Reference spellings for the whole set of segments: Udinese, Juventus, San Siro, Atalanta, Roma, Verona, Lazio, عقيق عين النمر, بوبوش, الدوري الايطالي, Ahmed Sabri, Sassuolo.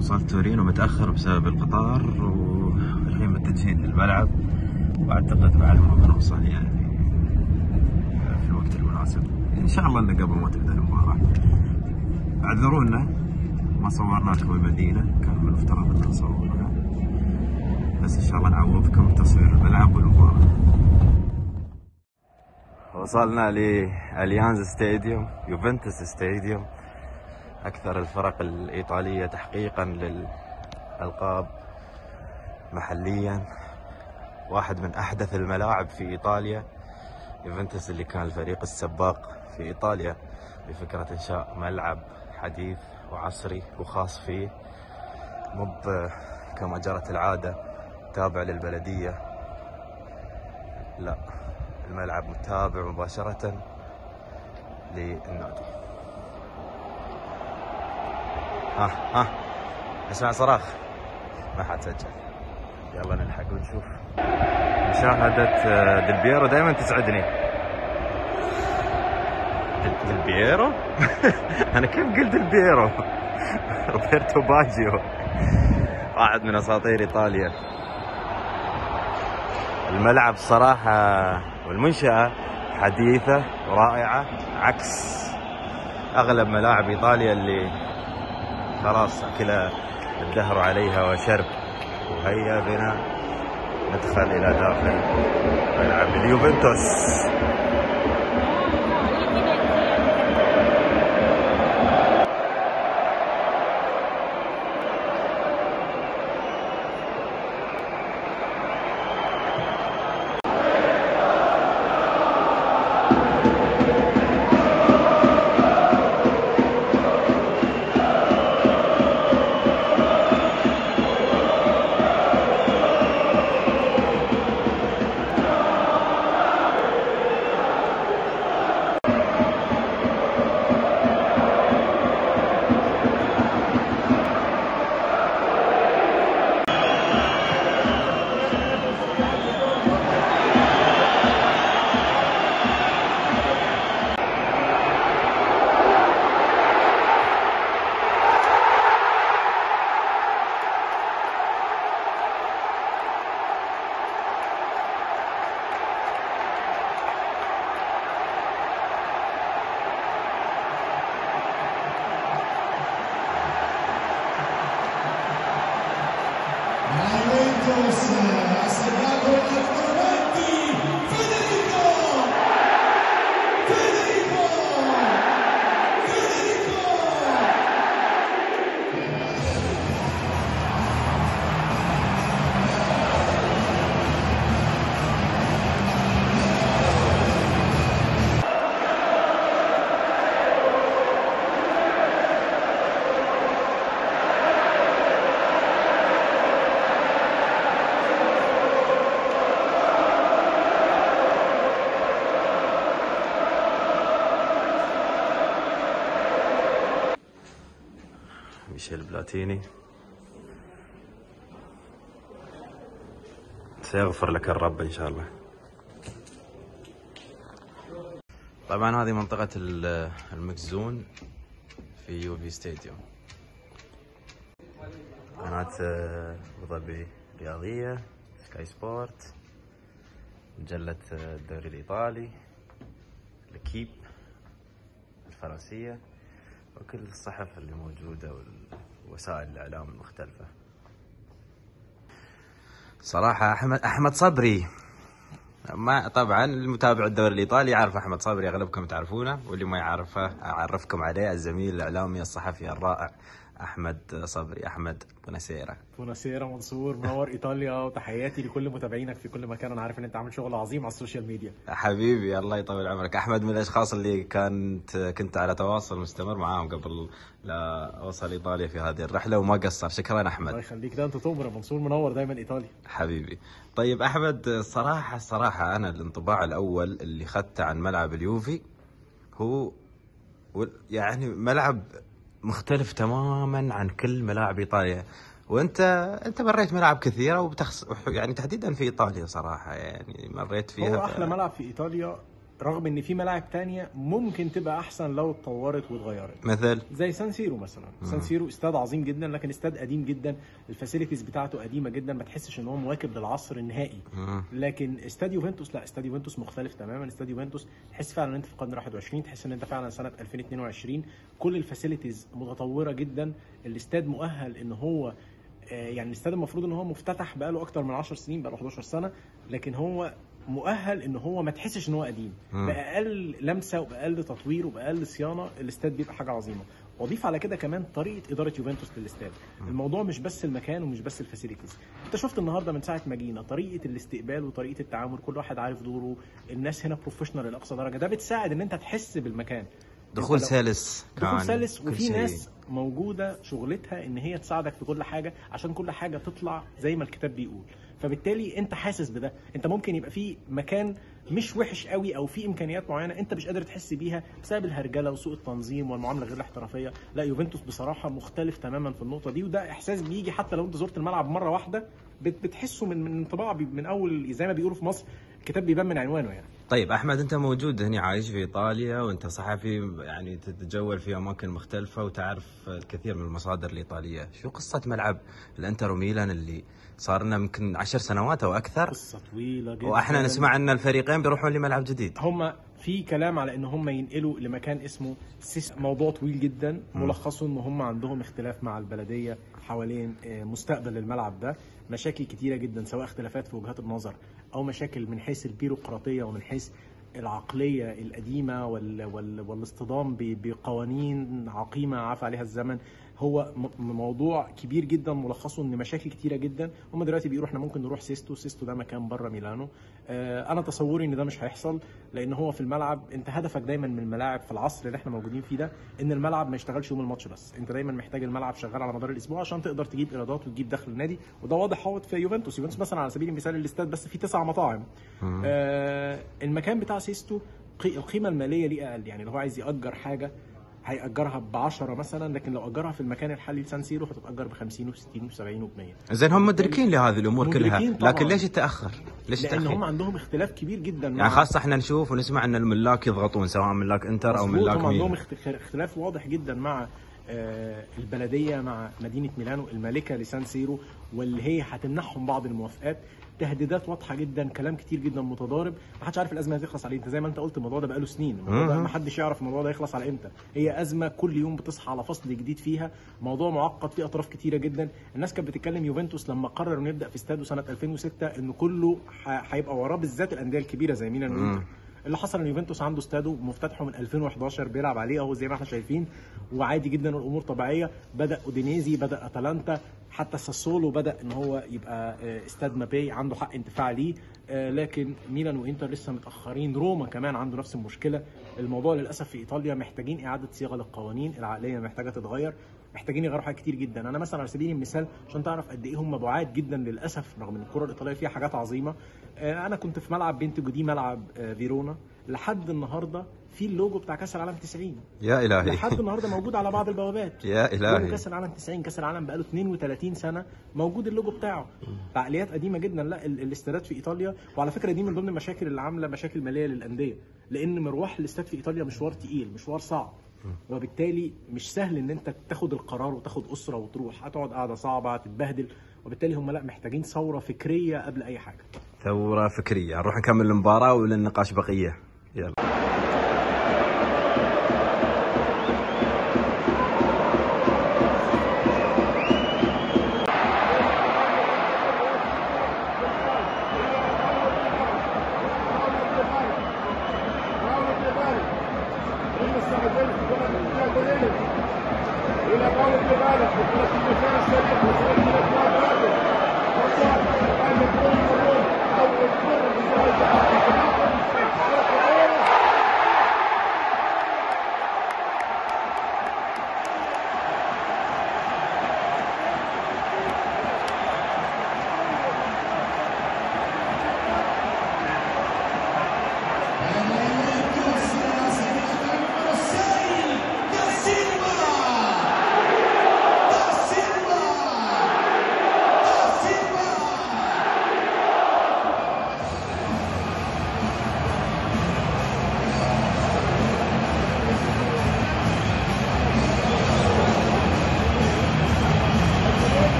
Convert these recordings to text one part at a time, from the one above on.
وصلت تورينو متأخر بسبب القطار، والحين متجهين للملعب، واعتقد بعلمهم نوصل يعني في الوقت المناسب ان شاء الله. انه قبل ما تبدا المباراة اعذرونا ما صورنا لكم المدينة، كان من المفترض ان نصورها، بس ان شاء الله نعوضكم بتصوير الملعب والمباراة. وصلنا لأليانز ستاديوم، يوفنتوس ستاديوم، أكثر الفرق الإيطالية تحقيقاً للألقاب محلياً، واحد من أحدث الملاعب في إيطاليا. يوفنتوس اللي كان الفريق السباق في إيطاليا بفكرة إنشاء ملعب حديث وعصري وخاص فيه، مب كما جرت العادة تابع للبلدية، لا، الملعب متابع مباشرة للنادي. ها اسمع صراخ، ما حد سجل، يلا نلحق ونشوف. مشاهدة ديلبيرو دائما تسعدني. ديلبيرو؟ انا كيف قلت ديلبيرو؟ روبرتو باجيو، واحد من اساطير ايطاليا. الملعب صراحة والمنشأة حديثة ورائعة، عكس أغلب ملاعب إيطاليا اللي خلاص كلها الدهر عليها وشرب. وهيا بنا ندخل إلى داخل ملعب اليوفنتوس. بلاتيني، سيغفر لك الرب إن شاء الله. طبعا هذه منطقة المكزون في يوفي ستاديوم. قناة أبوظبي رياضية، سكاي سبورت، مجلة الدوري الإيطالي، الكيب الفرنسية، وكل الصحف اللي موجودة ووسائل الإعلام المختلفة. صراحة أحمد صبري، ما طبعا المتابع الدوري الإيطالي يعرف أحمد صبري، أغلبكم تعرفونه، واللي ما يعرفه أعرفكم عليه، الزميل الإعلامي الصحفي الرائع أحمد صبري. أحمد، بوناسيرا. بوناسيرا منصور، منور إيطاليا، وتحياتي لكل متابعينك في كل مكان. أنا عارف إن أنت عامل شغل عظيم على السوشيال ميديا. حبيبي الله يطول عمرك. أحمد من الأشخاص اللي كنت على تواصل مستمر معاهم قبل لا أوصل إيطاليا في هذه الرحلة، وما قصر، شكرا أحمد. الله يخليك، ده أنت تؤمر يا منصور، منور دايما إيطاليا. حبيبي. طيب أحمد، الصراحة أنا الانطباع الأول اللي خدته عن ملعب اليوفي هو يعني ملعب مختلف تماما عن كل ملاعب ايطاليا، وانت مريت ملاعب كثيره، يعني تحديدا في ايطاليا صراحه، يعني مريت فيها. هو احلى ملعب في ايطاليا رغم ان في ملاعب تانية ممكن تبقى احسن لو اتطورت واتغيرت. مثال زي سان سيرو مثلا. سان سيرو استاد عظيم جدا لكن استاد قديم جدا، الفاسيلتيز بتاعته قديمه جدا، ما تحسش ان هو مواكب للعصر النهائي. لكن استاد يوفنتوس لا، استاد يوفنتوس مختلف تماما. استاد يوفنتوس تحس فعلا ان انت في القرن 21، تحس ان انت فعلا سنه 2022. كل الفاسيلتيز متطوره جدا، الاستاد مؤهل ان هو يعني الاستاد المفروض ان هو مفتتح بقاله اكتر من 10 سنين، بقاله 11 سنه، لكن هو مؤهل ان هو ما تحسش ان هو قديم. باقل لمسه وباقل تطوير وباقل صيانه الاستاد بيبقى حاجه عظيمه. واضيف على كده كمان طريقه اداره يوفنتوس للاستاد. الموضوع مش بس المكان ومش بس الفاسيلتيز. انت شفت النهارده من ساعه ما جينا طريقه الاستقبال وطريقه التعامل، كل واحد عارف دوره، الناس هنا بروفيشنال لاقصى درجه. ده بتساعد ان انت تحس بالمكان. دخول سلس، دخول سلس، وفي ناس موجوده شغلتها ان هي تساعدك في كل حاجه عشان كل حاجه تطلع زي ما الكتاب بيقول. فبالتالي انت حاسس بده. انت ممكن يبقى في مكان مش وحش قوي او في امكانيات معينه انت مش قادر تحس بيها بسبب الهرجله وسوء التنظيم والمعامله غير الاحترافيه. لا، يوفنتوس بصراحه مختلف تماما في النقطه دي، وده احساس بيجي حتى لو انت زرت الملعب مره واحده بتحسه من انطباع من اول، زي ما بيقولوا في مصر الكتاب بيبان من عنوانه يعني. طيب احمد، انت موجود هنا عايش في ايطاليا وانت صحفي يعني تتجول في اماكن مختلفه وتعرف الكثير من المصادر الايطاليه، شو قصه ملعب الانتر ميلان اللي صار لنا يمكن 10 سنوات او اكثر؟ قصه طويله جدا، واحنا نسمع ان الفريقين بيروحون لملعب جديد. هم في كلام على ان هم ينقلوا لمكان اسمه سيس. موضوع طويل جدا، ملخصه ان هم عندهم اختلاف مع البلديه حوالين مستقبل الملعب ده، مشاكل كتيره جدا سواء اختلافات في وجهات النظر او مشاكل من حيث البيروقراطيه ومن حيث العقليه القديمه والاصطدام بقوانين عقيمه عفى عليها الزمن. هو موضوع كبير جدا، ملخصه ان مشاكل كتيره جدا. هم دلوقتي بيقولوا احنا ممكن نروح سيستو، سيستو ده مكان بره ميلانو. انا تصوري ان ده مش هيحصل، لان هو في الملعب انت هدفك دايما من الملاعب في العصر اللي احنا موجودين فيه ده ان الملعب ما يشتغلش يوم الماتش بس، انت دايما محتاج الملعب شغال على مدار الاسبوع عشان تقدر تجيب ايرادات وتجيب دخل النادي. وده واضح هوت في يوفنتوس. يوفنتوس مثلا على سبيل المثال الاستاد بس فيه 9 مطاعم. المكان بتاع سيستو القيمه الماليه ليه اقل، يعني لو هو عايز ياجر حاجه هيأجرها ب 10 مثلا، لكن لو أجرها في المكان الحالي لسان سيرو هتتأجر ب 50 و60 و70 و100. زين هم مدركين لهذه الأمور كلها، لكن ليش التأخر؟ ليش التأخر؟ لأن هم عندهم اختلاف كبير جدا يعني، خاصة احنا نشوف ونسمع أن الملاك يضغطون سواء ملاك إنتر أو ملاك ميلان. عندهم اختلاف واضح جدا مع البلدية، مع مدينة ميلانو المالكة لسان سيرو، واللي هي هتمنحهم بعض الموافقات. تهديدات واضحه جدا، كلام كتير جدا متضارب، ما حدش عارف الازمه هتخلص على امتى. زي ما انت قلت الموضوع ده بقاله سنين، الموضوع ده ما حدش يعرف الموضوع ده هيخلص على امتى. هي ازمه كل يوم بتصحى على فصل جديد فيها، موضوع معقد فيه اطراف كتيره جدا. الناس كانت بتتكلم يوفنتوس لما قرروا يبدا في استاده سنه 2006 ان كله هيبقى وراه، بالذات الانديه الكبيره زي ميلان وانتر. اللي حصل ان يوفنتوس عنده استاده مفتتحه من 2011 بيلعب عليه اهو زي ما احنا شايفين، وعادي جدا والامور طبيعيه. بدا اودينيزي، بدا اتلانتا، حتى ساسولو بدا ان هو يبقى استاد مباي عنده حق انتفاع ليه. لكن ميلان وانتر لسه متاخرين. روما كمان عنده نفس المشكله. الموضوع للاسف في ايطاليا محتاجين اعاده صياغه للقوانين، العقليه محتاجه تتغير، محتاجين يغيروا حاجات كتير جدا. انا مثلا على سبيل المثال عشان تعرف قد ايه هم بعاد جدا للاسف، رغم ان الكره الايطاليه فيها حاجات عظيمه. انا كنت في ملعب بنتجودي، ملعب فيرونا، لحد النهارده في اللوجو بتاع كاس العالم 90. يا الهي، لحد النهارده موجود على بعض البوابات. يا الهي، كاس العالم 90، كاس العالم بقاله 32 سنه موجود اللوجو بتاعه. عقليات قديمه جدا. لا، الاستادات في ايطاليا، وعلى فكره دي من ضمن المشاكل اللي عامله مشاكل ماليه للانديه، لان مروح الاستاد في ايطاليا مشوار تقيل، مشوار صعب، وبالتالي مش سهل ان انت تاخد القرار وتاخد اسره وتروح، هتقعد قاعده صعبه، هتتبهدل. وبالتالي هم لا، محتاجين ثوره فكريه قبل اي حاجه. ثوره فكريه. نروح نكمل المباراه وللنقاش بقيه، يلا.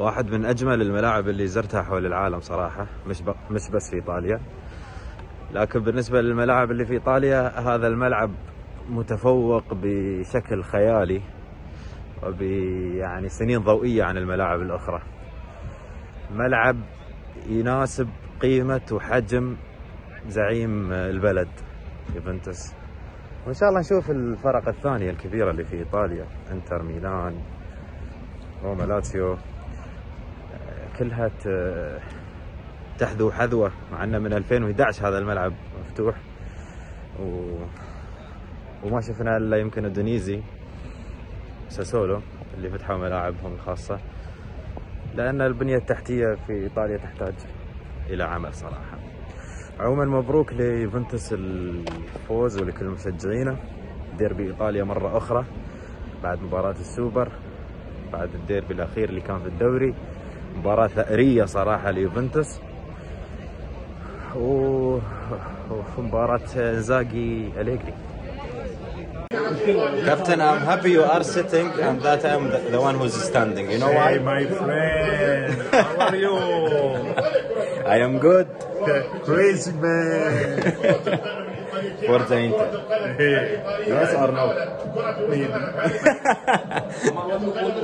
واحد من أجمل الملاعب اللي زرتها حول العالم صراحة، مش بس في إيطاليا. لكن بالنسبة للملاعب اللي في إيطاليا، هذا الملعب متفوق بشكل خيالي وبيعني سنين ضوئية عن الملاعب الأخرى. ملعب يناسب قيمة وحجم زعيم البلد يوفنتوس، وإن شاء الله نشوف الفرق الثانية الكبيرة اللي في إيطاليا، إنتر ميلان، روما، لاتسيو، كلها تحذو حذوة. مع أنه من 2011 هذا الملعب مفتوح وما شفنا إلا يمكن أودينيزي ساسولو اللي فتحوا ملاعبهم الخاصة، لأن البنية التحتية في إيطاليا تحتاج إلى عمل صراحة. عموما مبروك ليوفنتوس الفوز ولكل مشجعينه. ديربي إيطاليا مرة أخرى بعد مباراة السوبر، بعد الديربي الأخير اللي كان في الدوري، مباراة ثأرية صراحة ليوفنتوس، ومباراة إنزاغي أليغري. Captain, I'm happy you are sitting and that I'm the one who's standing. You know why? Hey, my friend, how are you? I am good. Crazy man. For the Inter. Yes or no?